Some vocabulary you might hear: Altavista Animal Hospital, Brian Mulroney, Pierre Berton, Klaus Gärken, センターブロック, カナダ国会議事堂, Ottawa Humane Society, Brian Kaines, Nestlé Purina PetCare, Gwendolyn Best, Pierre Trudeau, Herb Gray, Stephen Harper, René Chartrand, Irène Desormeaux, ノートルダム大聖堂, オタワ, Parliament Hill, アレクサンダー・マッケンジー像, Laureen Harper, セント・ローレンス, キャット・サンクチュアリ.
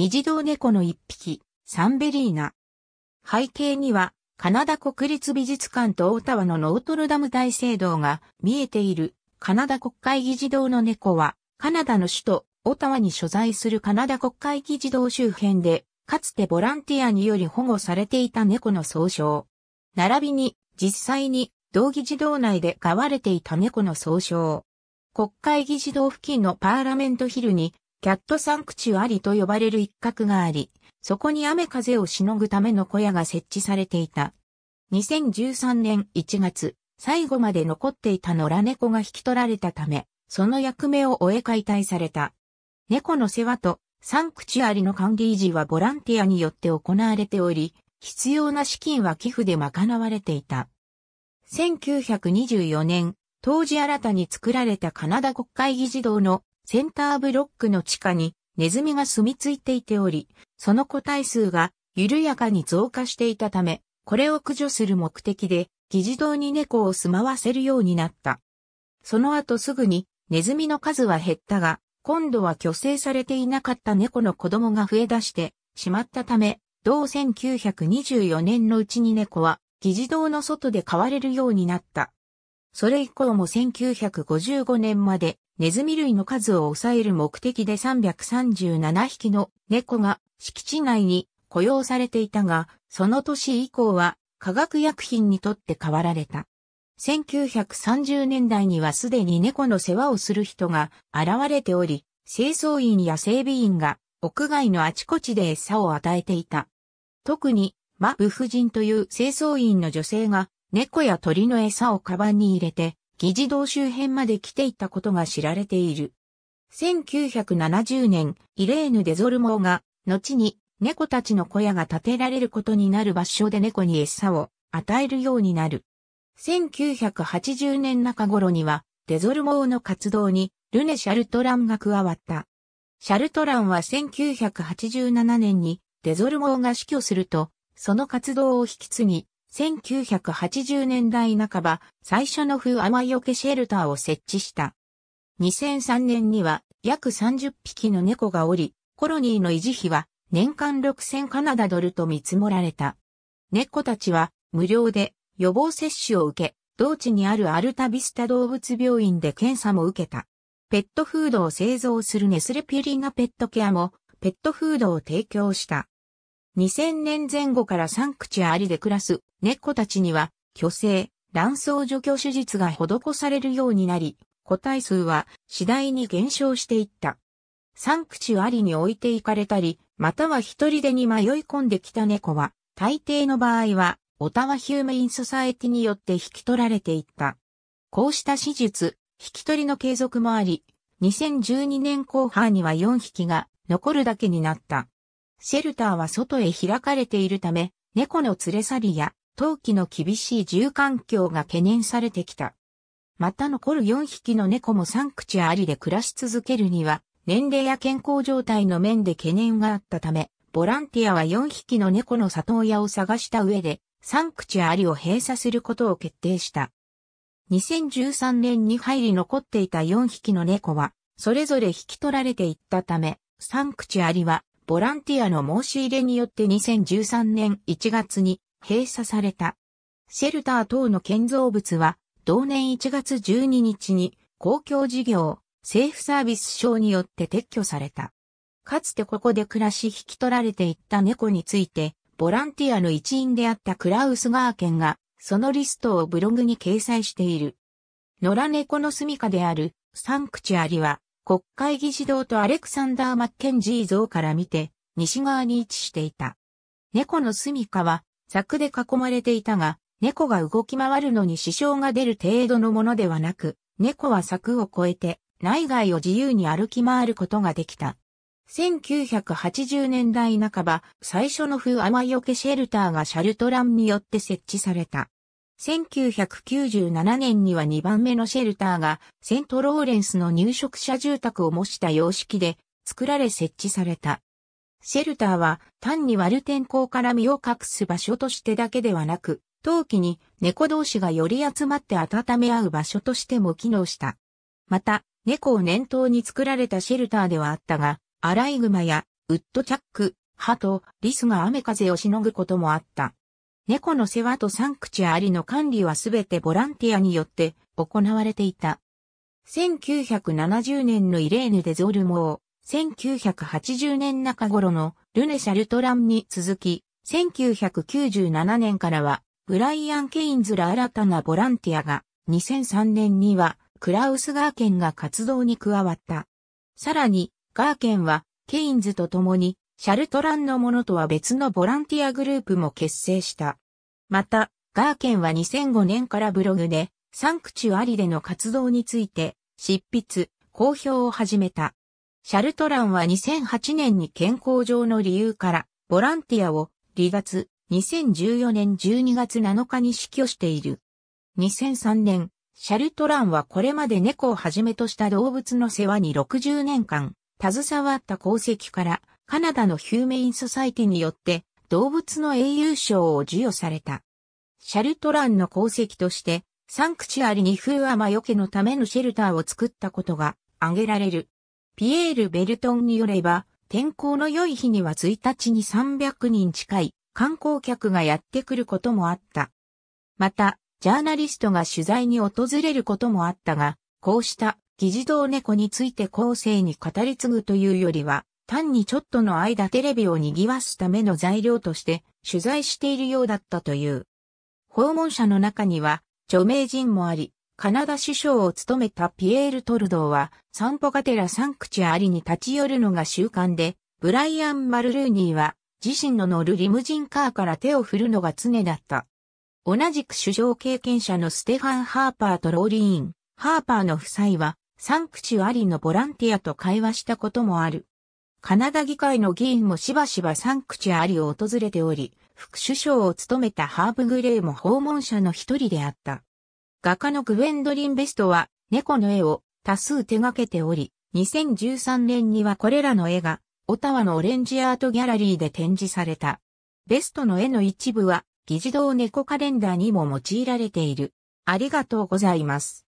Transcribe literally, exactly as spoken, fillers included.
議事堂猫の一匹、サンベリーナ。背景には、カナダ国立美術館とオタワのノートルダム大聖堂が見えている。カナダ国会議事堂の猫は、カナダの首都オタワに所在するカナダ国会議事堂周辺で、かつてボランティアにより保護されていた猫の総称。並びに、実際に同議事堂内で飼われていた猫の総称。国会議事堂付近のパーラメントヒルにキャットサンクチュアリと呼ばれる一角があり、そこに雨風をしのぐための小屋が設置されていた。にせんじゅうさんねんいちがつ、最後まで残っていた野良猫が引き取られたため、その役目を終え解体された。猫の世話とサンクチュアリの管理維持はボランティアによって行われており、必要な資金は寄付で賄われていた。せんきゅうひゃくにじゅうよねん、当時新たに作られたカナダ国会議事堂のセンターブロックの地下にネズミが住み着いていており、その個体数が緩やかに増加していたため、これを駆除する目的で議事堂に猫を住まわせるようになった。その後すぐにネズミの数は減ったが、今度は去勢されていなかった猫の子供が増え出してしまったため、同せんきゅうひゃくにじゅうよねんのうちに猫は議事堂の外で飼われるようになった。それ以降もせんきゅうひゃくごじゅうごねんまでネズミ類の数を抑える目的でさんびゃくさんじゅうななひきの猫が敷地内に雇用されていたが、その年以降は化学薬品にとって代わられた。せんきゅうひゃくさんじゅうねんだいにはすでに猫の世話をする人が現れており、清掃員や整備員が屋外のあちこちで餌を与えていた。特に、マブ夫人という清掃員の女性が、猫や鳥の餌をカバンに入れて、議事堂周辺まで来ていたことが知られている。せんきゅうひゃくななじゅうねん、イレーヌ・デゾルモーが、後に猫たちの小屋が建てられることになる場所で猫に餌を与えるようになる。せんきゅうひゃくはちじゅうねん中頃には、デゾルモーの活動に、ルネ・シャルトランが加わった。シャルトランはせんきゅうひゃくはちじゅうななねんにデゾルモーが死去すると、その活動を引き継ぎ、せんきゅうひゃくはちじゅうねんだいなかば、最初の風雨よけシェルターを設置した。にせんさんねんには約さんじゅっぴきの猫がおり、コロニーの維持費は年間ろくせんカナダドルと見積もられた。猫たちは無料で予防接種を受け、同地にあるアルタビスタ動物病院で検査も受けた。ペットフードを製造するネスレピュリナペットケアもペットフードを提供した。にせんねんぜん後からサンクチュアリで暮らす猫たちには、去勢、卵巣除去手術が施されるようになり、個体数は次第に減少していった。サンクチュアリに置いていかれたり、または一人でに迷い込んできた猫は、大抵の場合は、オタワヒューメインソサエティによって引き取られていった。こうした手術、引き取りの継続もあり、にせんじゅうにねんこうはんにはよんひきが残るだけになった。シェルターは外へ開かれているため、猫の連れ去りや冬季の厳しい住環境が懸念されてきた。また残るよんひきの猫もサンクチュアリで暮らし続けるには、年齢や健康状態の面で懸念があったため、ボランティアはよんひきの猫の里親を探した上で、サンクチュアリを閉鎖することを決定した。にせんじゅうさんねんに入り残っていたよんひきの猫は、それぞれ引き取られていったため、サンクチュアリは、ボランティアの申し入れによってにせんじゅうさんねんいちがつに閉鎖された。シェルター等の建造物は、同年いちがつじゅうににちに公共事業、政府サービス省によって撤去された。かつてここで暮らし引き取られていった猫について、ボランティアの一員であったクラウス・ガーケンが、そのリストをブログに掲載している。野良猫の住処であるサンクチュアリは国会議事堂とアレクサンダー・マッケンジー像から見て西側に位置していた。猫の住処は柵で囲まれていたが、猫が動き回るのに支障が出る程度のものではなく、猫は柵を越えて内外を自由に歩き回ることができた。せんきゅうひゃくはちじゅうねんだいなかば、最初の風雨よけシェルターがシャルトランによって設置された。せんきゅうひゃくきゅうじゅうななねんにはにばんめのシェルターが、セントローレンスの入植者住宅を模した様式で作られ設置された。シェルターは、単に悪天候から身を隠す場所としてだけではなく、冬季に猫同士がより集まって温め合う場所としても機能した。また、猫を念頭に作られたシェルターではあったが、アライグマやウッドチャック、ハト、リスが雨風をしのぐこともあった。猫の世話とサンクチュアリの管理はすべてボランティアによって行われていた。せんきゅうひゃくななじゅうねんのイレーヌ・デゾルモー、せんきゅうひゃくはちじゅうねん中頃のルネ・シャルトランに続き、せんきゅうひゃくきゅうじゅうななねんからはブライアン・ケインズら新たなボランティアが、にせんさんねんにはクラウス・ガーケンが活動に加わった。さらに、ガーケンはケインズと共にシャルトランのものとは別のボランティアグループも結成した。また、ガーケンはにせんごねんからブログでサンクチュアリでの活動について執筆、公表を始めた。シャルトランはにせんはちねんに健康上の理由からボランティアを離脱、にせんじゅうよねんじゅうにがつなのかに死去している。にせんさんねん、シャルトランはこれまで猫をはじめとした動物の世話にろくじゅうねんかん、携わった功績から、カナダのヒューメインソサイティによって動物の英雄賞を授与された。シャルトランの功績として、サンクチュアリに風雨魔除けのためのシェルターを作ったことが挙げられる。ピエール・ベルトンによれば、天候の良い日にはいちにちにさんびゃくにん近い観光客がやってくることもあった。また、ジャーナリストが取材に訪れることもあったが、こうした議事堂猫について後世に語り継ぐというよりは、単にちょっとの間テレビを賑わすための材料として取材しているようだったという。訪問者の中には著名人もあり、カナダ首相を務めたピエール・トルドーは散歩がてらサンクチュアリに立ち寄るのが習慣で、ブライアン・マルルーニーは自身の乗るリムジンカーから手を振るのが常だった。同じく首相経験者のステファン・ハーパーとローリーン・ハーパーの夫妻はサンクチュアリのボランティアと会話したこともある。カナダ議会の議員もしばしばサンクチュアリを訪れており、副首相を務めたハーブ・グレイも訪問者の一人であった。画家のグウェンドリン・ベストは猫の絵を多数手掛けており、にせんじゅうさんねんにはこれらの絵がオタワのオレンジアートギャラリーで展示された。ベストの絵の一部は議事堂猫カレンダーにも用いられている。ありがとうございます。